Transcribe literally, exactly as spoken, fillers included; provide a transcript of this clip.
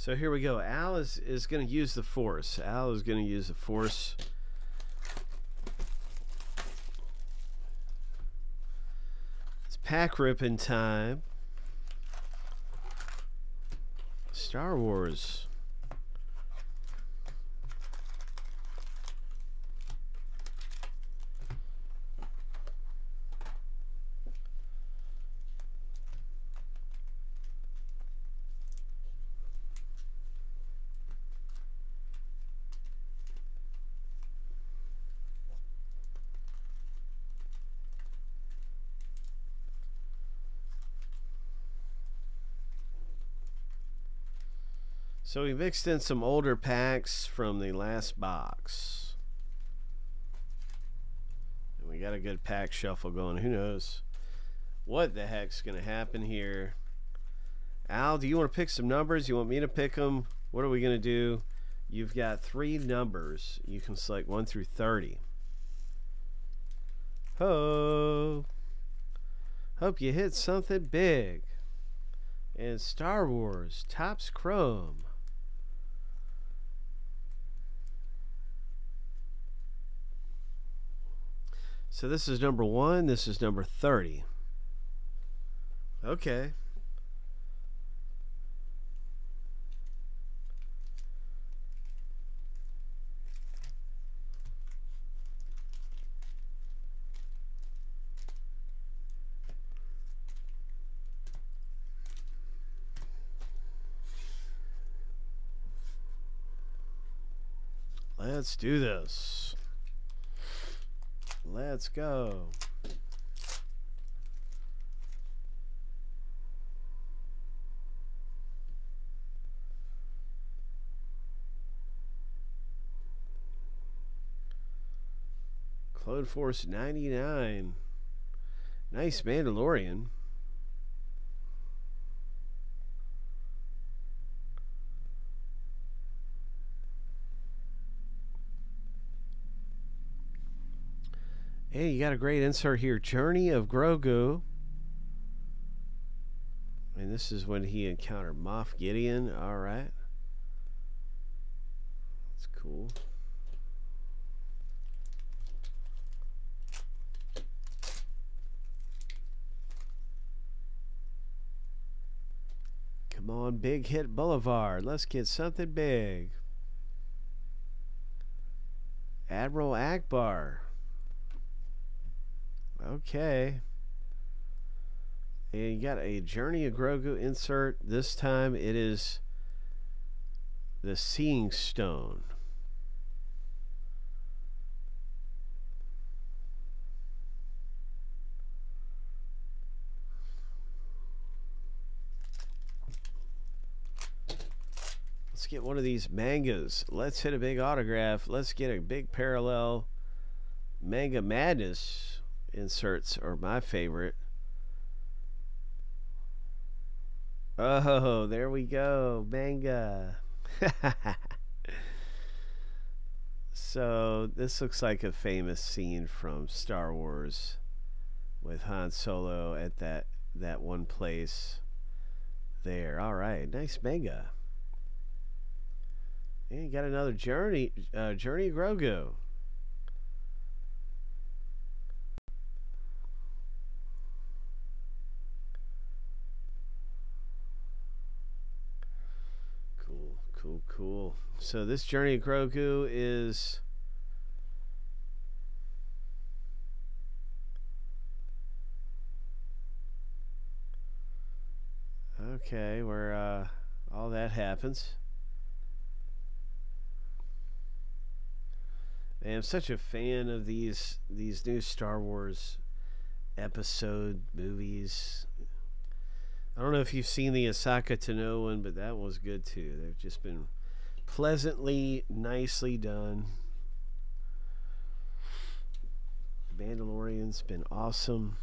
So here we go. Al is, is going to use the Force. Al is going to use the Force. It's pack ripping time. Star Wars. So we mixed in some older packs from the last box. And we got a good pack shuffle going. Who knows what the heck's going to happen here. Al, do you want to pick some numbers? You want me to pick them? What are we going to do? You've got three numbers. You can select one through thirty. Ho! Hope you hit something big. And Star Wars, Topps Chrome. So this is number one, this is number thirty. Okay. Let's do this. Let's go. Clone Force ninety-nine. Nice Mandalorian. Hey, you got a great insert here. Journey of Grogu. And this is when he encountered Moff Gideon. Alright. That's cool. Come on, Big Hit Boulevard. Let's get something big. Admiral Ackbar. Okay, and you got a Journey of Grogu insert. This time it is the Seeing Stone. Let's get one of these mangas. Let's hit a big autograph. Let's get a big parallel. Manga Madness inserts are my favorite. Oh, there we go. Manga. So this looks like a famous scene from Star Wars with Han Solo at that that one place there. Alright, nice manga. And you got another Journey uh, Journey of Grogu. Cool, cool. So this Journey of Grogu is okay, where uh, all that happens. Man, I'm such a fan of these these new Star Wars episode movies. I don't know if you've seen the Ahsoka Tano one, but that one's good too. They've just been pleasantly, nicely done. The Mandalorian's been awesome.